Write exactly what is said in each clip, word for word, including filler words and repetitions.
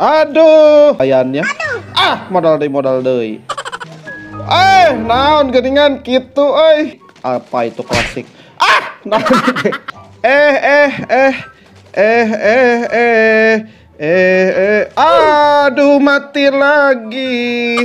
Aduh, kayaknya. Ah, modal deh, modal deh. Eh, naon geningan gitu, eh. Apa itu klasik? Ah, naon. Eh, eh, eh, eh, eh, eh, eh, eh. Aduh, mati lagi.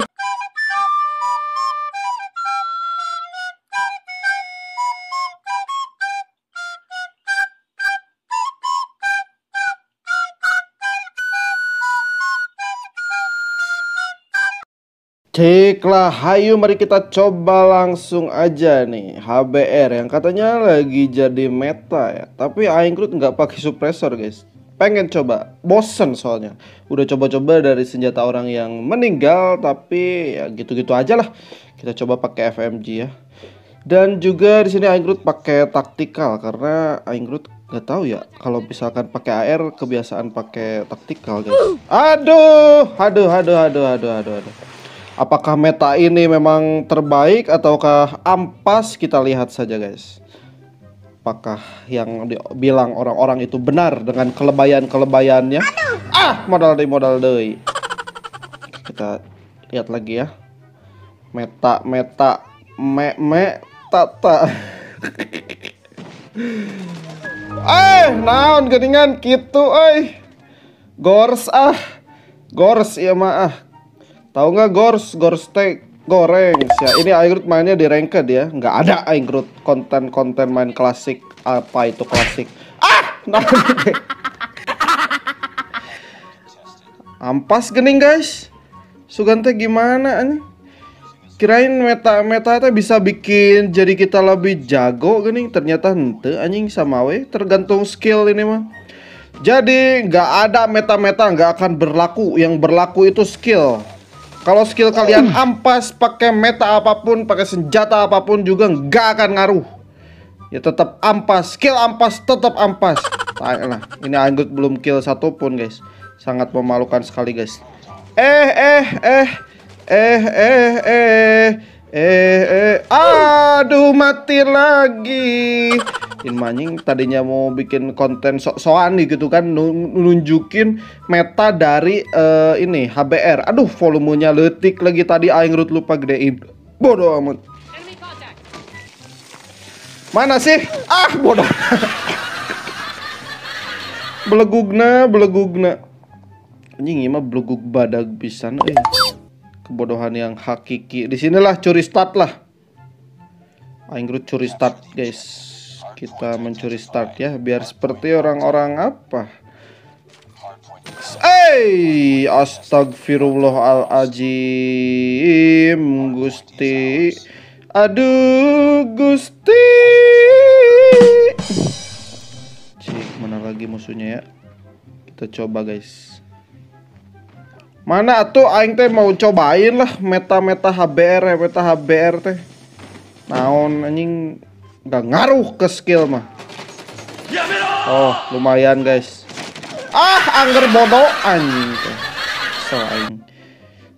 Ceklah, hayu mari kita coba langsung aja nih H B R yang katanya lagi jadi meta ya. Tapi Aing Groot nggak pakai suppressor guys. Pengen coba, bosen soalnya. Udah coba-coba dari senjata orang yang meninggal, tapi ya gitu-gitu aja lah. Kita coba pakai F M G ya. Dan juga di sini Aing Groot pakai taktikal karena Aing Groot nggak tahu ya kalau misalkan pakai A R kebiasaan pakai taktikal guys. Aduh, aduh, aduh, aduh, aduh, aduh, aduh. Apakah meta ini memang terbaik ataukah ampas, kita lihat saja guys. Apakah yang dibilang orang-orang itu benar dengan kelebayan-kelebayannya? Ah, modal deh, modal deh. Kita lihat lagi ya. Meta, meta, me, me, tata. Eh, naon geningan gitu, eh. Gors ah, gors ya maaf. Tahu nggak gors, gors teh goreng ya. Ini Aing Groot mainnya di ranked ya. Nggak ada Aing Groot konten-konten main klasik. Apa itu klasik? Ah! Ampas gening guys. Sugante gimana ini? Kirain meta-meta teh bisa bikin jadi kita lebih jago gening. Ternyata henteu anjing sama we. Tergantung skill ini mah. Jadi nggak ada meta-meta nggak akan berlaku. Yang berlaku itu skill. Kalau skill kalian ampas pakai meta apapun, pakai senjata apapun juga nggak akan ngaruh. Ya tetap ampas, skill ampas tetap ampas. Nah, ini Aing Groot belum kill satu pun guys. Sangat memalukan sekali guys. Eh eh eh eh eh eh eh eh aduh mati lagi. Manjing tadinya mau bikin konten sok-sokan gitu kan, nunjukin meta dari uh, ini H B R. Aduh, volumenya letik lagi tadi Aing Groot lupa gedein. Bodoh amat. Mana sih? Ah, bodoh. Belegugna, belegugna. Anjing ieu mah belegug badag pisan eh. Kebodohan yang hakiki. Disinilah curi start lah. Aing Groot curi start, guys. Kita mencuri start ya, biar seperti orang-orang apa. Hey, astagfirullahaladzim, Gusti. Aduh, Gusti. Cik, mana lagi musuhnya ya? Kita coba guys. Mana tuh Aing teh mau cobain lah meta-meta H B R ya, meta H B R teh. Naon anjing. Nggak ngaruh ke skill mah. Oh, lumayan guys. Ah, angger bodoh anjing. So, anjing.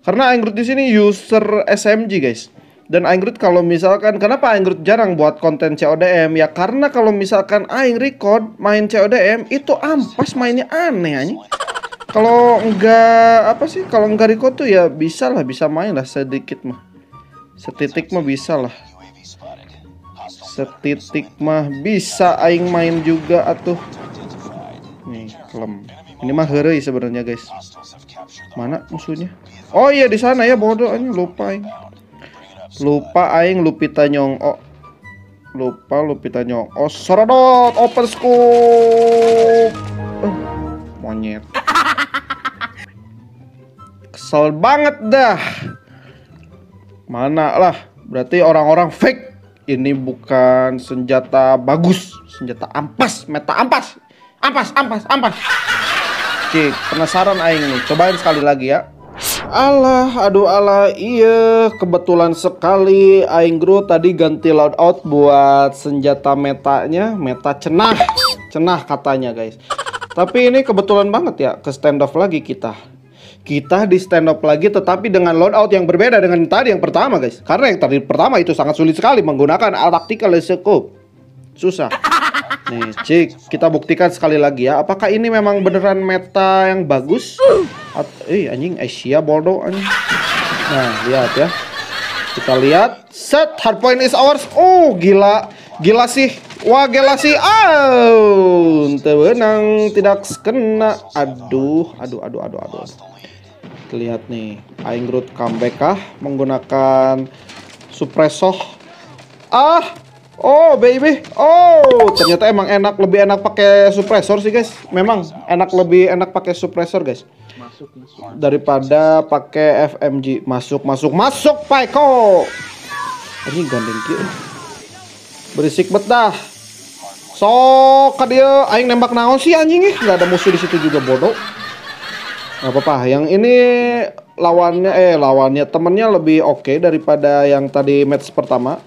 Karena Aing Groot di sini user S M G guys. Dan Aing Groot kalau misalkan, kenapa Aing Groot jarang buat konten C O D M? Ya karena kalau misalkan Aing record main C O D M itu ampas mainnya aneh anjing. Kalau nggak apa sih? Kalau nggak record tuh ya bisa lah, bisa main lah sedikit mah. Setitik mah bisa lah. Setitik mah bisa Aing main juga atuh. Nih klem. Ini mah heureuy sebenarnya guys. Mana musuhnya? Oh iya di sana ya bodoh Aing lupa Aing. Lupa Aing Lupita Nyong. Oh. Lupa Lupita Nyong. Oh serodot open scoop. Uh, monyet. Kesel banget dah. Mana lah berarti orang-orang fake. Ini bukan senjata bagus, senjata ampas, meta ampas, ampas, ampas, ampas. Cik, penasaran Aing nih, cobain sekali lagi ya. Alah, aduh alah, iya kebetulan sekali Aing Groot tadi ganti loadout buat senjata metanya, meta cenah, cenah katanya guys. Tapi ini kebetulan banget ya, ke standoff lagi kita. Kita di stand up lagi tetapi dengan loadout yang berbeda dengan tadi yang pertama guys. Karena yang tadi pertama itu sangat sulit sekali menggunakan tactical scope. Susah. Nih, Cik, kita buktikan sekali lagi ya. Apakah ini memang beneran meta yang bagus? Eh, anjing, Asia bodoh anjing. Nah, lihat ya. Kita lihat. Set, hardpoint is ours. Oh, gila. Gila sih. Wah, gila sih. Oh, tebenang tidak kena. Aduh, aduh, aduh, aduh, aduh. Kita lihat nih. Aing Groot comeback kah menggunakan suppressor. Ah. Oh baby, oh ternyata emang enak, lebih enak pakai suppressor sih guys. Memang enak, lebih enak pakai suppressor guys daripada pakai F M G. Masuk, masuk, masuk, Paiko. Ini gandeng kieu. Berisik bet dah. Sok ka dieu aing nembak naon sih anjing? Enggak ada musuh di situ juga bodoh. Enggak apa-apa, yang ini lawannya eh lawannya temennya lebih oke okay daripada yang tadi match pertama.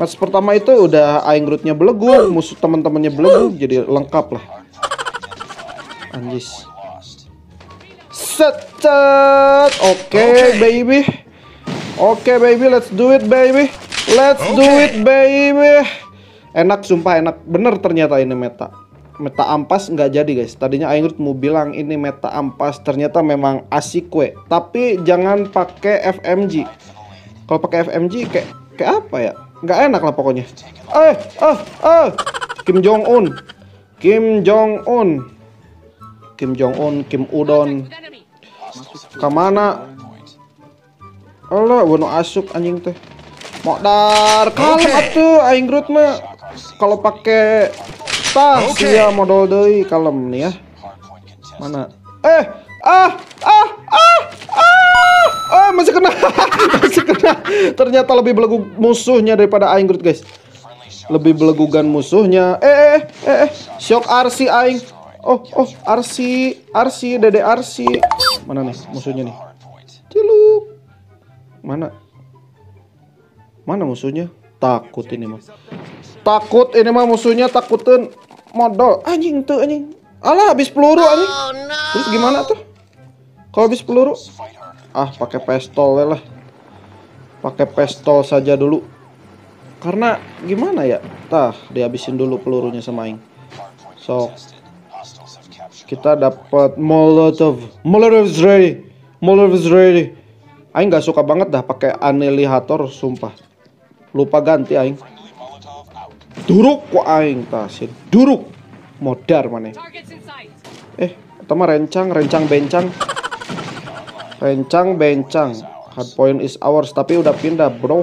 Match pertama itu udah Aing Groot-nya belegu, musuh teman-temannya belegu, jadi lengkap lah. Anjis. Set, set. Oke, okay, okay. baby. Oke, okay, baby, let's do it, baby. Let's okay. do it, baby. Enak, sumpah enak. Bener ternyata ini meta. Meta ampas nggak jadi, guys. Tadinya Aing Groot mau bilang ini meta ampas, ternyata memang asik kue. Tapi jangan pakai F M G. Kalau pakai F M G kayak kayak apa ya? Nggak enak lah pokoknya. Eh, eh, eh. Kim Jong Un, Kim Jong Un, Kim Jong Un, Kim Udon. Kemana? Allah, wono asuk anjing teh. Modar kalem atuh Aing Groot mah. Kalau pakai tas ya modal deui kalem nih ya. Mana? Eh, ah, ah, ah, ah. Oh, masih kena. Masih kena. Ternyata lebih belegu musuhnya daripada Aing Groot, guys. Lebih belegugan musuhnya. Eh, eh, eh, eh. Syok R C Aing. Oh, oh, R C, R C, Dede R C. Mana nih musuhnya nih? Ciluk. Mana? Mana musuhnya? Takut ini mah. Takut ini mah musuhnya, takutin modal. Anjing tuh anjing. Alah, habis peluru anjing. Terus gimana tuh? Kalau habis peluru? Ah, pakai pistol lah. Pakai pistol saja dulu. Karena gimana ya? Tah, dihabisin dulu pelurunya sama Aing. So, kita dapat Molotov. Molotov is ready. Molotov is ready. Aing nggak suka banget dah pakai annihilator, sumpah. Lupa ganti Aing. Duruk kok Aing, tah sih. Duruk. Modar mana? Eh, pertama rencang, rencang bencang. Rencang bencang, hardpoint is ours, tapi udah pindah bro.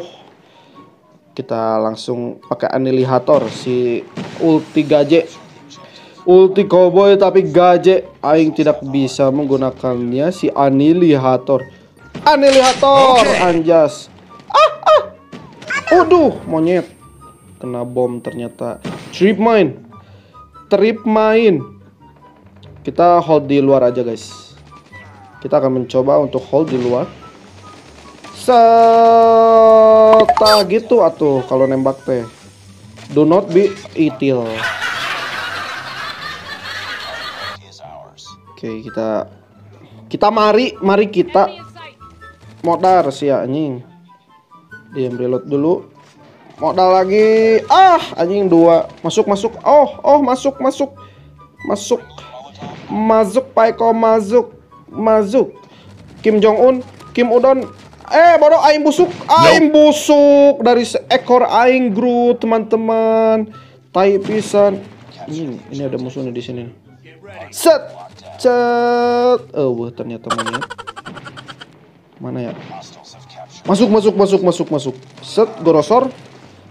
Kita langsung pakai annihilator si ulti gaje, ulti cowboy tapi gaje. Aing tidak bisa menggunakannya si annihilator, annihilator okay. Anjas. Ah ah, waduh monyet, kena bom ternyata. Trip mine, trip mine. Kita hold di luar aja guys. Kita akan mencoba untuk hold di luar. Seta gitu atuh kalau nembak teh. Do not be itil. Oke, kita kita mari, mari kita modar sih ya anjing. Diam, reload dulu. Modal lagi. Ah, anjing dua. Masuk, masuk. Oh, oh, masuk, masuk. Masuk. Masuk Paiko, masuk. Masuk Kim Jong Un, Kim Udon. Eh bodoh aing busuk, aing no. busuk dari seekor Aing Groot teman-teman. Tai pisan. Hmm, ini ada musuhnya di sini. Set, set. Oh wah, ternyata monyet. Mana ya? Masuk, masuk, masuk, masuk, masuk. Set, gorosor.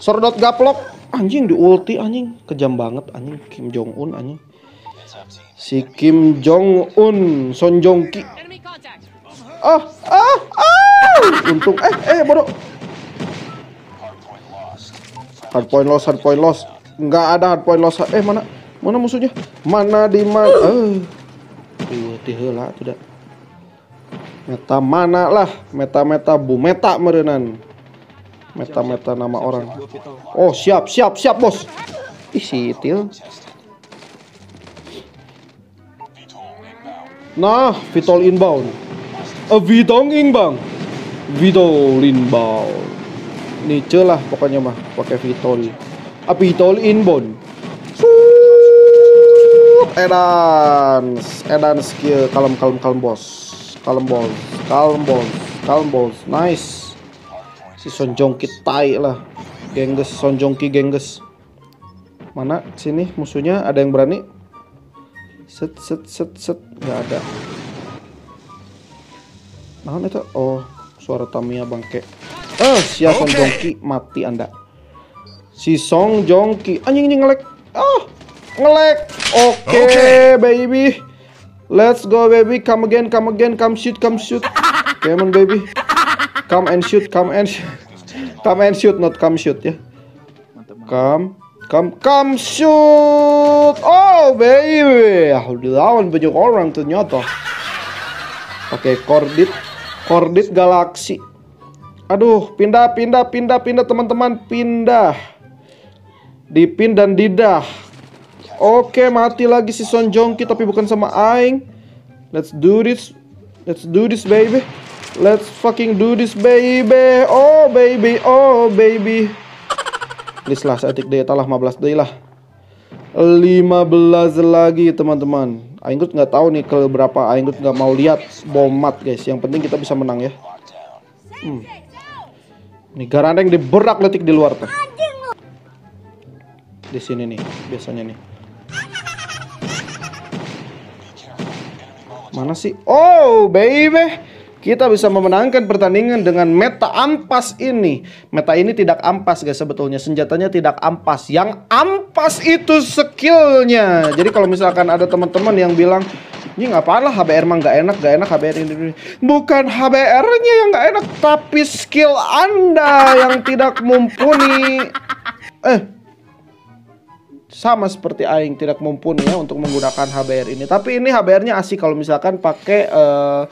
Sordot gaplok. Anjing di ulti anjing, kejam banget anjing Kim Jong Un anjing. Si Kim Jong Un, Song Joong-ki. Ah, ah, ah. Untung, eh, eh, bodoh. Hardpoint loss, hardpoint loss. Nggak ada hardpoint loss. Eh, mana, mana musuhnya? Mana di mana? Eh, tihela tidak. Meta mana lah? Meta meta bu meta merenan. Meta meta nama orang. Oh, siap, siap, siap bos. Ih, si Til. Nah, Vitol inbound. A Vitong inbound. Vitol inbound. Nih celah pokoknya mah pakai Vitol. A Vitol inbound. Fuh. edan, edan skill, kalem kalem kalem bos, kalem bos, kalem bos, kalem bos, nice. Si Song Joong-ki tai lah, gengges, Song Joong-ki gengges. Mana sini musuhnya? Ada yang berani? Set set set set, nggak ada. Nah itu, oh suara Tamiya bangke. Eh, si Song Joong-ki mati anda. Si Song Joong-ki anjing anjing ngelag. Ah. Ngelag, oke okay, okay. Baby, let's go baby, come again, come again, come shoot, come shoot, come on baby, come and shoot, come and shoot, come and shoot, not come shoot ya, come, come, come shoot, oh baby, dilawan banyak orang ternyata, oke okay, kordit, kordit galaksi, aduh pindah, pindah, pindah, pindah teman-teman, pindah, dipin dan didah. Oke, okay, mati lagi si Song Joong-ki tapi bukan sama Aing. Let's do this. Let's do this baby. Let's fucking do this baby. Oh baby, oh baby. Please lah, saya tik daya talah lima belas day lah. lima belas lagi teman-teman. Aing Groot nggak tahu nih ke berapa. Aing Groot nggak mau lihat bomat guys. Yang penting kita bisa menang ya. Hmm. Nih garandeng diberak letik di luar tuh. Di sini nih biasanya nih. Mana sih? Oh, baby. Kita bisa memenangkan pertandingan dengan meta ampas ini. Meta ini tidak ampas guys sebetulnya. Senjatanya tidak ampas. Yang ampas itu skillnya. Jadi kalau misalkan ada teman-teman yang bilang, "Ini ngapain lah H B R mah nggak enak, nggak enak H B R ini." Bukan H B R-nya yang nggak enak, tapi skill Anda yang tidak mumpuni. Eh Sama seperti Aing tidak mumpuni ya untuk menggunakan H B R ini. Tapi ini H B R-nya asik kalau misalkan pakai uh,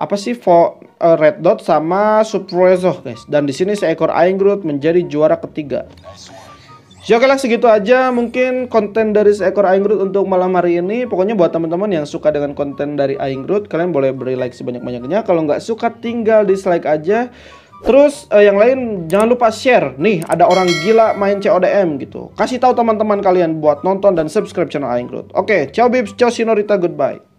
apa sih for, uh, red dot sama suppressor guys. Dan di sini seekor Aing Groot menjadi juara ketiga. Oke lah segitu aja mungkin konten dari seekor Aing Groot untuk malam hari ini. Pokoknya buat teman-teman yang suka dengan konten dari Aing Groot, kalian boleh beri like sebanyak-banyaknya. Kalau nggak suka tinggal dislike aja. Terus eh, yang lain jangan lupa share. Nih ada orang gila main C O D M gitu. Kasih tahu teman-teman kalian buat nonton dan subscribe channel Aing Groot. Oke, ciao bibs, ciao Sinorita, goodbye.